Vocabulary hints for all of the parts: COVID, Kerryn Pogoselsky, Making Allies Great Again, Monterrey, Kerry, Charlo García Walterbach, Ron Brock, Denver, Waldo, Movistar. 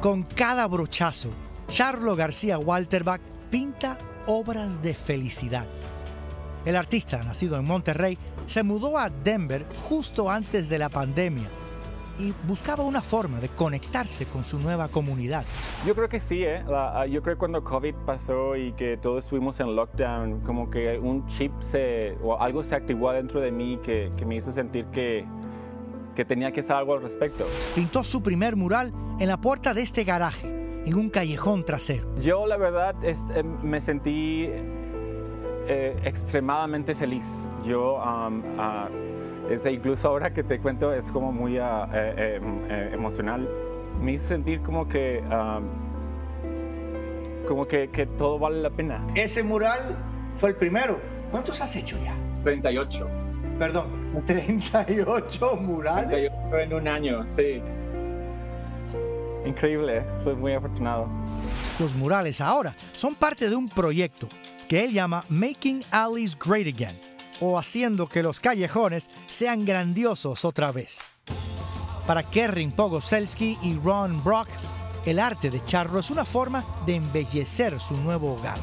Con cada brochazo, Charlo García Walterbach pinta obras de felicidad. El artista, nacido en Monterrey, se mudó a Denver justo antes de la pandemia y buscaba una forma de conectarse con su nueva comunidad. Yo creo que sí, yo creo que cuando COVID pasó y que todos estuvimos en lockdown, como que un chip o algo se activó dentro de mí que me hizo sentir que tenía que hacer algo al respecto. Pintó su primer mural en la puerta de este garaje, en un callejón trasero. Yo, la verdad, me sentí extremadamente feliz. Yo, incluso ahora que te cuento, es como muy emocional. Me hizo sentir como que todo vale la pena. Ese mural fue el primero. ¿Cuántos has hecho ya? 38. Perdón, 38 murales. 38 en un año, sí. Increíble, soy muy afortunado. Los murales ahora son parte de un proyecto que él llama Making Allies Great Again, o haciendo que los callejones sean grandiosos otra vez. Para Kerryn Pogoselsky y Ron Brock, el arte de Charlo es una forma de embellecer su nuevo hogar.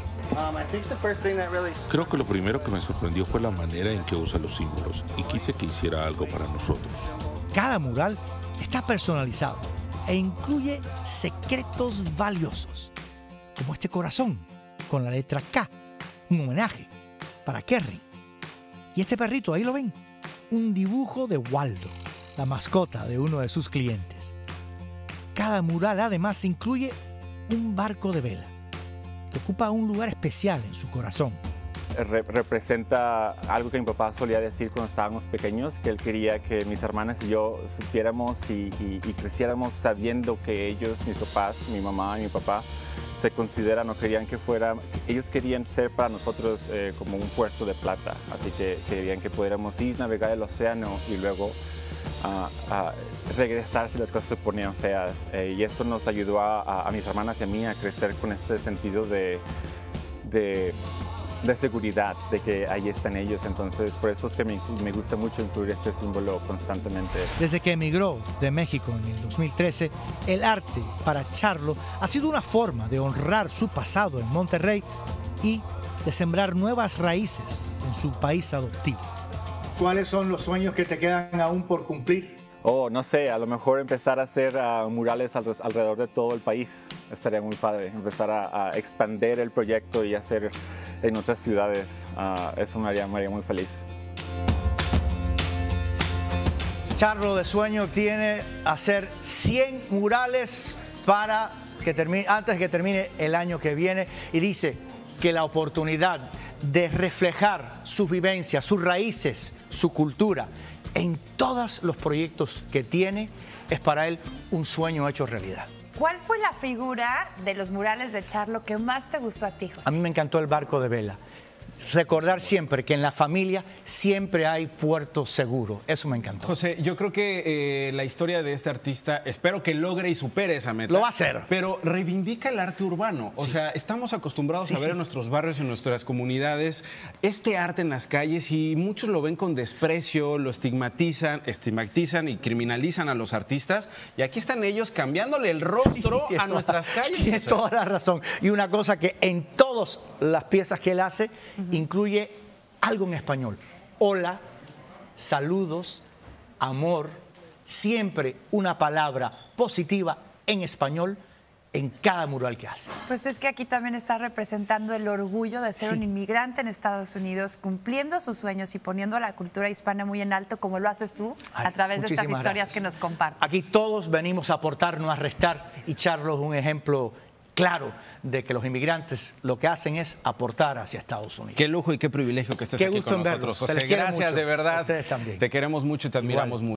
Creo que lo primero que me sorprendió fue la manera en que usa los símbolos, y quise que hiciera algo para nosotros. Cada mural está personalizado e incluye secretos valiosos, como este corazón con la letra K, un homenaje para Kerry. Y este perrito, ahí lo ven, un dibujo de Waldo, la mascota de uno de sus clientes. Cada mural además incluye un barco de vela que ocupa un lugar especial en su corazón. Representa algo que mi papá solía decir cuando estábamos pequeños, que él quería que mis hermanas y yo supiéramos y creciéramos sabiendo que ellos, mis papás, mi mamá y mi papá, se consideran o querían que fueran, ellos querían ser para nosotros como un puerto de plata, así que querían que pudiéramos ir, navegar el océano y luego regresar si las cosas se ponían feas. Y eso nos ayudó a mis hermanas y a mí a crecer con este sentido de seguridad, de que ahí están ellos. Entonces, por eso es que me gusta mucho incluir este símbolo constantemente. Desde que emigró de México en el 2013, el arte para Charlo ha sido una forma de honrar su pasado en Monterrey y de sembrar nuevas raíces en su país adoptivo. ¿Cuáles son los sueños que te quedan aún por cumplir? Oh, no sé, a lo mejor empezar a hacer murales alrededor de todo el país. Estaría muy padre empezar a expandir el proyecto y hacer en otras ciudades. Eso me haría muy feliz. Charlo de sueño tiene hacer 100 murales para que termine, antes de que termine el año que viene, y dice que la oportunidad de reflejar sus vivencias, sus raíces, su cultura en todos los proyectos que tiene es para él un sueño hecho realidad. ¿Cuál fue la figura de los murales de Charlo que más te gustó a ti, José? A mí me encantó el barco de vela. Recordar siempre que en la familia siempre hay puerto seguro. Eso me encantó. José, yo creo que la historia de este artista, espero que logre y supere esa meta. Lo va a hacer. Pero reivindica el arte urbano. O sea, estamos acostumbrados a ver en nuestros barrios, en nuestras comunidades, este arte en las calles, y muchos lo ven con desprecio, lo estigmatizan y criminalizan a los artistas. Y aquí están ellos cambiándole el rostro a nuestras calles. Tiene toda la razón. Y una cosa que en todas las piezas que él hace incluye algo en español. Hola, saludos, amor, siempre una palabra positiva en español en cada mural que hace. Pues es que aquí también está representando el orgullo de ser un inmigrante en Estados Unidos, cumpliendo sus sueños y poniendo a la cultura hispana muy en alto, como lo haces tú, a través de estas historias que nos compartes. Aquí todos venimos a aportar, no a restar, y Charlo es un ejemplo claro de que los inmigrantes lo que hacen es aportar hacia Estados Unidos. Qué lujo y qué privilegio que estés aquí con nosotros, José. Gracias, de verdad. Te queremos mucho y te admiramos mucho.